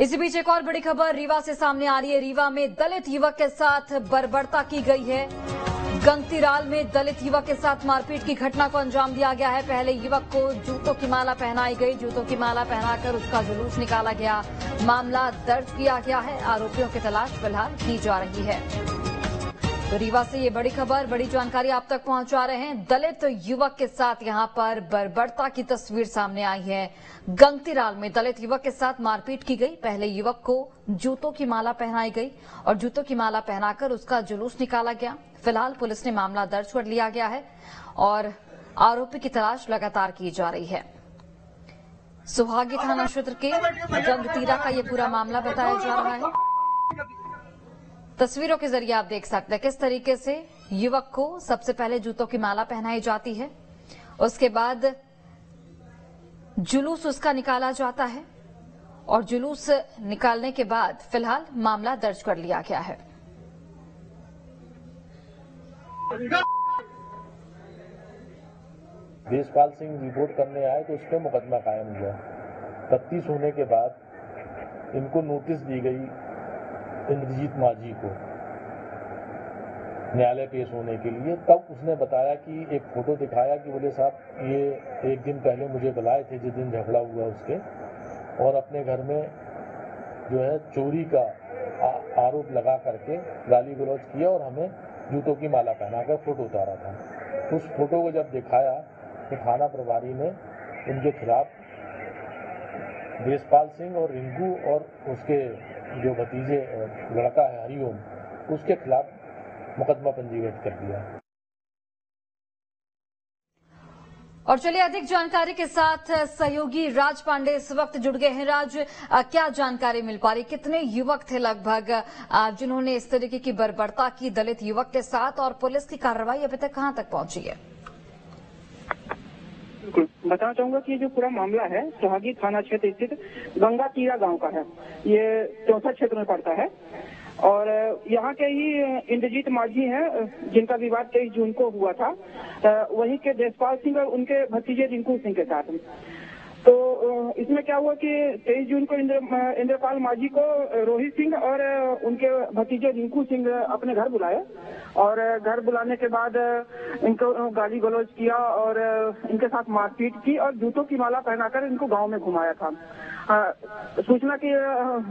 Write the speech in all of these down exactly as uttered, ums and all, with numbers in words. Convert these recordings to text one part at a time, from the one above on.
इसी बीच एक और बड़ी खबर रीवा से सामने आ रही है। रीवा में दलित युवक के साथ बर्बरता की गई है। गंगतीराल में दलित युवक के साथ मारपीट की घटना को अंजाम दिया गया है। पहले युवक को जूतों की माला पहनाई गई, जूतों की माला पहनाकर उसका जुलूस निकाला गया। मामला दर्ज किया गया है, आरोपियों की तलाश फिलहाल की जा रही है। तो रीवा से ये बड़ी खबर, बड़ी जानकारी आप तक पहुंचा रहे हैं। दलित युवक के साथ यहां पर बर्बरता की तस्वीर सामने आई है। गंगतीराल में दलित युवक के साथ मारपीट की गई। पहले युवक को जूतों की माला पहनाई गई और जूतों की माला पहनाकर उसका जुलूस निकाला गया। फिलहाल पुलिस ने मामला दर्ज कर लिया गया है और आरोपी की तलाश लगातार की जा रही है। सोहागी थाना क्षेत्र के गंगतीरा का ये पूरा मामला बताया जा रहा है। तस्वीरों के जरिए आप देख सकते हैं किस तरीके से युवक को सबसे पहले जूतों की माला पहनाई जाती है, उसके बाद जुलूस उसका निकाला जाता है और जुलूस निकालने के बाद फिलहाल मामला दर्ज कर लिया गया है। देशपाल सिंह रिपोर्ट करने आए तो उसमें मुकदमा कायम हुआ। तफ्तीश होने के बाद इनको नोटिस दी गई इंद्रजीत मांझी को न्यायालय पेश होने के लिए। तब उसने बताया कि एक फोटो दिखाया कि बोले साहब ये एक दिन पहले मुझे बुलाए थे जिस दिन झगड़ा हुआ उसके, और अपने घर में जो है चोरी का आ, आरोप लगा करके गाली गलौज किया और हमें जूतों की माला पहनाकर फोटो उतारा था। उस फोटो को जब दिखाया तो थाना प्रभारी ने उनके खिलाफ देशपाल सिंह और रिंकू और उसके जो भतीजे लड़का है हरिओम, उसके खिलाफ मुकदमा पंजीकृत कर दिया। और चलिए अधिक जानकारी के साथ सहयोगी राज पांडे इस वक्त जुड़ गए हैं। राज, क्या जानकारी मिल पा रही, कितने युवक थे लगभग जिन्होंने इस तरीके की बर्बरता की दलित युवक के साथ, और पुलिस की कार्रवाई अभी तक कहां तक पहुंची है? बताना चाहूंगा कि ये जो पूरा मामला है सोहागी थाना क्षेत्र स्थित गंगतीरा गांव का है। ये चौसा क्षेत्र में पड़ता है और यहाँ के ही इंद्रजीत मांझी हैं जिनका विवाद तेईस जून को हुआ था, वहीं के देशपाल सिंह और उनके भतीजे रिंकू सिंह के साथ। तो इसमें क्या हुआ कि तेईस जून को इंद्र इंद्रपाल मांझी को रोहित सिंह और उनके भतीजे रिंकू सिंह अपने घर बुलाए और घर बुलाने के बाद इनको गाली गलौज किया और इनके साथ मारपीट की और जूतों की माला पहनाकर इनको गांव में घुमाया था। सूचना की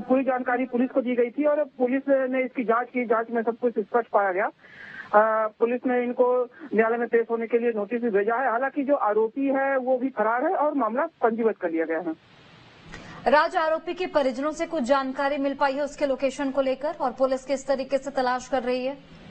पूरी जानकारी पुलिस को दी गई थी और पुलिस ने इसकी जांच की। जांच में सब कुछ स्पष्ट पाया गया। आ, पुलिस ने इनको न्यायालय में पेश होने के लिए नोटिस भी भेजा है। हालांकि जो आरोपी है वो भी फरार है और मामला पंजीबद्ध कर लिया गया है। राज, आरोपी के परिजनों से कुछ जानकारी मिल पाई है उसके लोकेशन को लेकर, और पुलिस किस तरीके से तलाश कर रही है?